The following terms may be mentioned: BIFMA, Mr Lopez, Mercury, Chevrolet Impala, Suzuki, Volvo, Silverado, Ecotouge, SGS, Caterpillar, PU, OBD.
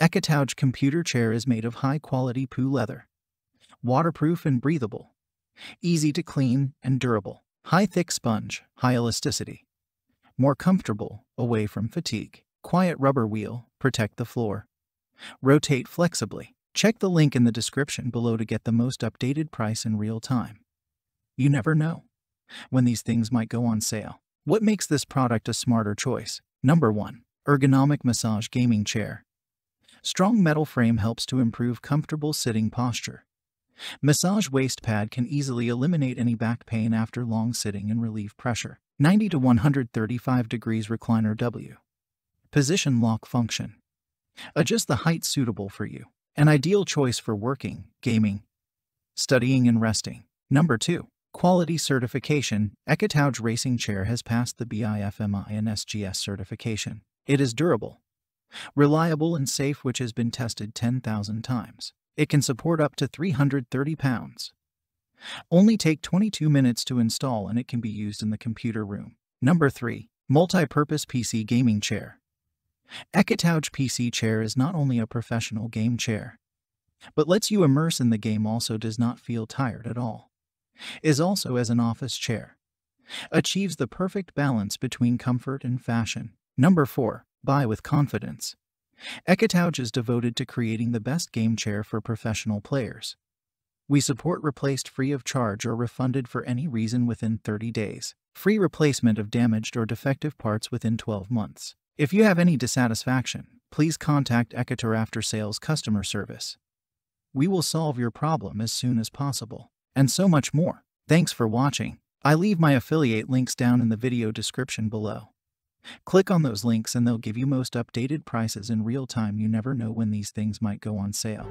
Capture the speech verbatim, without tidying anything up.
Ecotouge computer chair is made of high-quality P U leather, waterproof and breathable, easy to clean and durable, high thick sponge, high elasticity, more comfortable, away from fatigue. Quiet rubber wheel, protect the floor, rotate flexibly. Check the link in the description below to get the most updated price in real time. You never know when these things might go on sale. What makes this product a smarter choice? Number one. Ergonomic massage gaming chair. Strong metal frame helps to improve comfortable sitting posture. Massage waist pad can easily eliminate any back pain after long sitting and relieve pressure. ninety to one hundred thirty-five degrees recliner W. Position lock function. Adjust the height suitable for you. An ideal choice for working, gaming, studying, and resting. Number two. Quality certification. Ecotouge racing chair has passed the B I F M A and S G S certification. It is durable, reliable, and safe, which has been tested ten thousand times. It can support up to three hundred thirty pounds. Only take twenty-two minutes to install, and it can be used in the computer room. Number three. Multi-purpose P C gaming chair. Ecotouge P C chair is not only a professional game chair, but lets you immerse in the game, also does not feel tired at all. Is also as an office chair. Achieves the perfect balance between comfort and fashion. Number four. Buy with confidence. Ecotouge is devoted to creating the best game chair for professional players. We support replaced free of charge or refunded for any reason within thirty days. Free replacement of damaged or defective parts within twelve months. If you have any dissatisfaction, please contact Ecotouge After Sales Customer Service. We will solve your problem as soon as possible. And so much more. Thanks for watching. I leave my affiliate links down in the video description below. Click on those links and they'll give you most updated prices in real time. You never know when these things might go on sale.